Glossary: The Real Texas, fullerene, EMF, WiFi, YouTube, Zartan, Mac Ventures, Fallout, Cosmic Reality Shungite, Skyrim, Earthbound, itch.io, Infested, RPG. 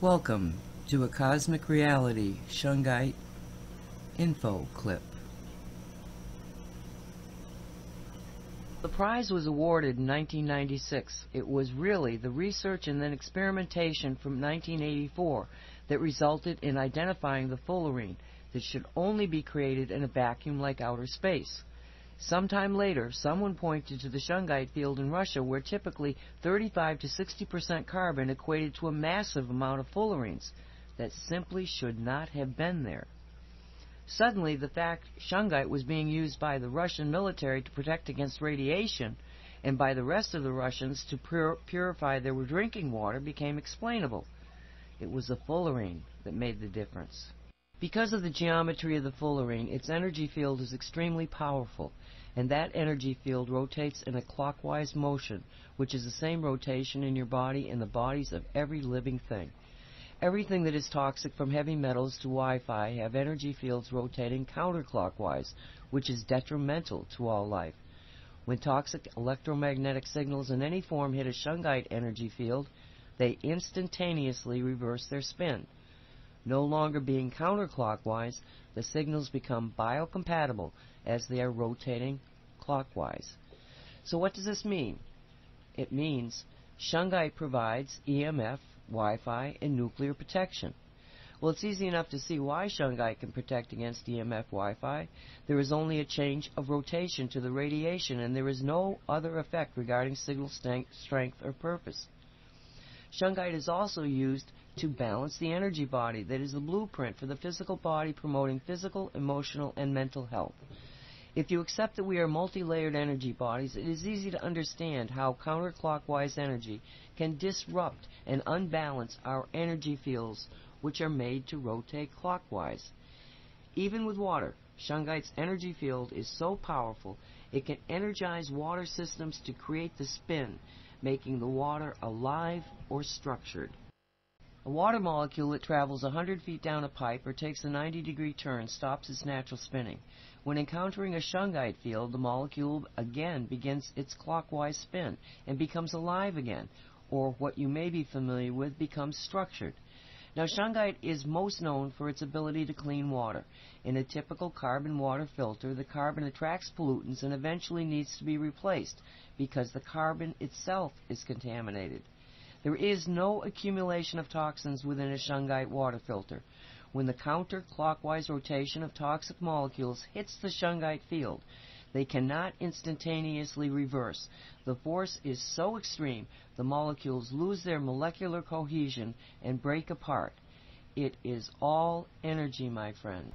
Welcome to a Cosmic Reality Shungite info clip. The prize was awarded in 1996. It was really the research and then experimentation from 1984 that resulted in identifying the fullerene that should only be created in a vacuum like outer space. Sometime later, someone pointed to the shungite field in Russia, where typically 35% to 60% carbon equated to a massive amount of fullerenes that simply should not have been there. Suddenly, the fact shungite was being used by the Russian military to protect against radiation and by the rest of the Russians to purify their drinking water became explainable. It was the fullerene that made the difference. Because of the geometry of the fullerene, its energy field is extremely powerful, and that energy field rotates in a clockwise motion, which is the same rotation in your body and the bodies of every living thing. Everything that is toxic, from heavy metals to Wi-Fi, have energy fields rotating counterclockwise, which is detrimental to all life. When toxic electromagnetic signals in any form hit a shungite energy field, they instantaneously reverse their spin. No longer being counterclockwise, the signals become biocompatible as they are rotating clockwise. So what does this mean? It means shungite provides EMF, Wi-Fi, and nuclear protection. Well, it's easy enough to see why shungite can protect against EMF, Wi-Fi. There is only a change of rotation to the radiation, and there is no other effect regarding signal strength or purpose. Shungite is also used to balance the energy body that is the blueprint for the physical body, promoting physical, emotional, and mental health. If you accept that we are multi-layered energy bodies, it is easy to understand how counterclockwise energy can disrupt and unbalance our energy fields, which are made to rotate clockwise. Even with water, shungite's energy field is so powerful it can energize water systems to create the spin, making the water alive or structured. A water molecule that travels 100 feet down a pipe or takes a 90-degree turn stops its natural spinning. When encountering a shungite field, the molecule again begins its clockwise spin and becomes alive again, or what you may be familiar with, becomes structured. Now, shungite is most known for its ability to clean water. In a typical carbon water filter, the carbon attracts pollutants and eventually needs to be replaced because the carbon itself is contaminated. There is no accumulation of toxins within a shungite water filter. When the counterclockwise rotation of toxic molecules hits the shungite field, they cannot instantaneously reverse. The force is so extreme, the molecules lose their molecular cohesion and break apart. It is all energy, my friend.